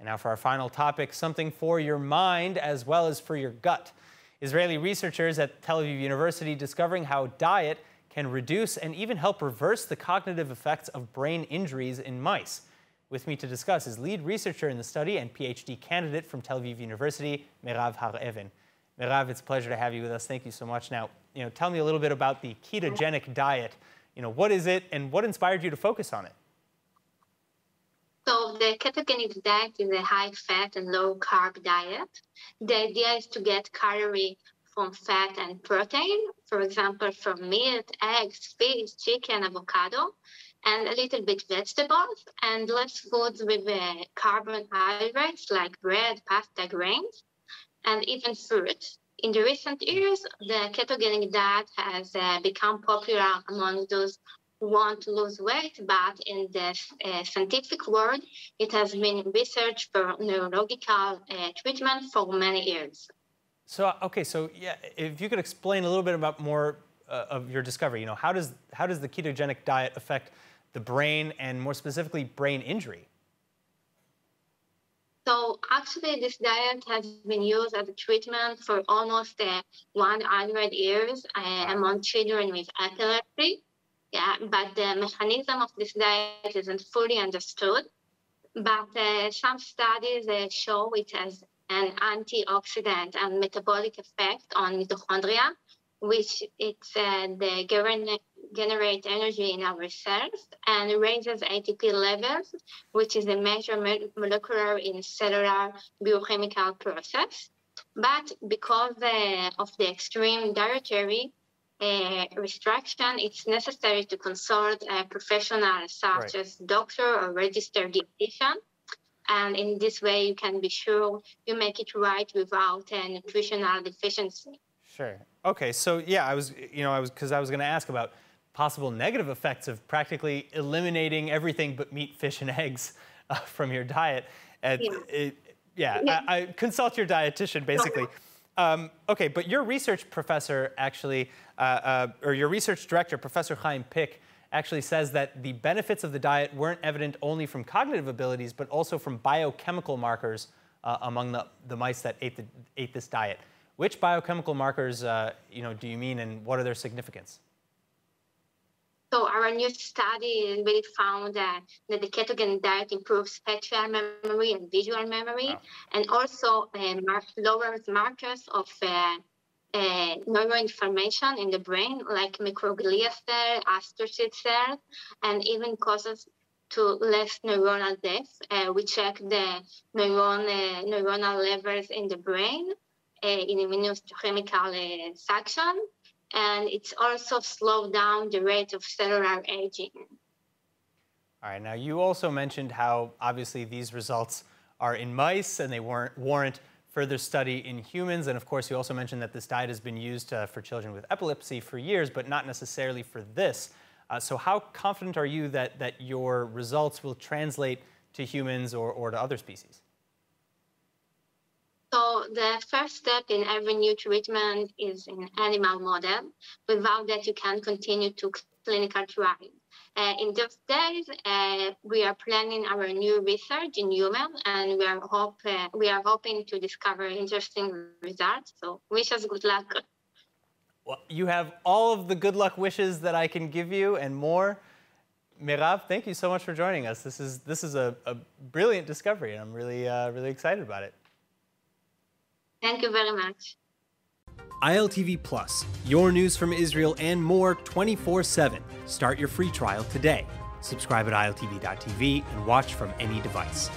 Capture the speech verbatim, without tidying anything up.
And now for our final topic, something for your mind as well as for your gut. Israeli researchers at Tel Aviv University discovering how diet can reduce and even help reverse the cognitive effects of brain injuries in mice. With me to discuss is lead researcher in the study and PhD candidate from Tel Aviv University, Meirav Har-Even. Meirav, it's a pleasure to have you with us. Thank you so much. Now, you know, tell me a little bit about the ketogenic diet. You know, what is it and what inspired you to focus on it? So the ketogenic diet is a high-fat and low-carb diet. The idea is to get calories from fat and protein, for example, from meat, eggs, fish, chicken, avocado, and a little bit vegetables, and less foods with uh, carbohydrates like bread, pasta, grains, and even fruit. In the recent years, the ketogenic diet has uh, become popular among those who want to lose weight, but in the uh, scientific world, it has been researched for neurological uh, treatment for many years. So, okay, so yeah, if you could explain a little bit about more uh, of your discovery, you know, how does, how does the ketogenic diet affect the brain and more specifically brain injury? So actually, this diet has been used as a treatment for almost uh, one hundred years uh, among children with epilepsy. Yeah, but the mechanism of this diet isn't fully understood. But uh, some studies uh, show it has an antioxidant and metabolic effect on mitochondria, which it's uh, they generate energy in our cells and raises A T P levels, which is a major molecular in cellular biochemical process. But because uh, of the extreme dietary uh, restriction, it's necessary to consult a professional such right. as doctor or registered dietitian. And in this way, you can be sure you make it right without a nutritional deficiency. Sure. Okay. So yeah, I was, you know, I was because I was going to ask about possible negative effects of practically eliminating everything but meat, fish, and eggs uh, from your diet. And yeah, it, yeah, yeah. I, I consult your dietitian basically. um, okay, but your research professor actually, uh, uh, or your research director, Professor Chaim Pick, actually says that the benefits of the diet weren't evident only from cognitive abilities, but also from biochemical markers uh, among the, the mice that ate, the, ate this diet. Which biochemical markers uh, you know, do you mean, and what are their significance? So our new study really found that, that the ketogenic diet improves spatial memory and visual memory, wow. and also uh, mark, lowers markers of uh, Uh, neuroinflammation in the brain, like microglia cells, astrocytes cells, and even causes to less neuronal death. Uh, we check the neuron, uh, neuronal levels in the brain uh, in immunohistochemical uh, section, and it's also slowed down the rate of cellular aging. All right, now you also mentioned how obviously these results are in mice and they warrant, warrant further study in humans, and of course you also mentioned that this diet has been used uh, for children with epilepsy for years, but not necessarily for this. Uh, so how confident are you that, that your results will translate to humans or, or to other species? So the first step in every new treatment is an animal model. Without that, you can continue to clinical trial. Uh, in those days, uh, we are planning our new research in humans, and we are, hope, uh, we are hoping to discover interesting results. So wish us good luck. Well, you have all of the good luck wishes that I can give you and more. Meirav, thank you so much for joining us. This is, this is a, a brilliant discovery, and I'm really, uh, really excited about it. Thank you very much. I L T V Plus, your news from Israel and more twenty-four seven. Start your free trial today. Subscribe at I L T V dot T V and watch from any device.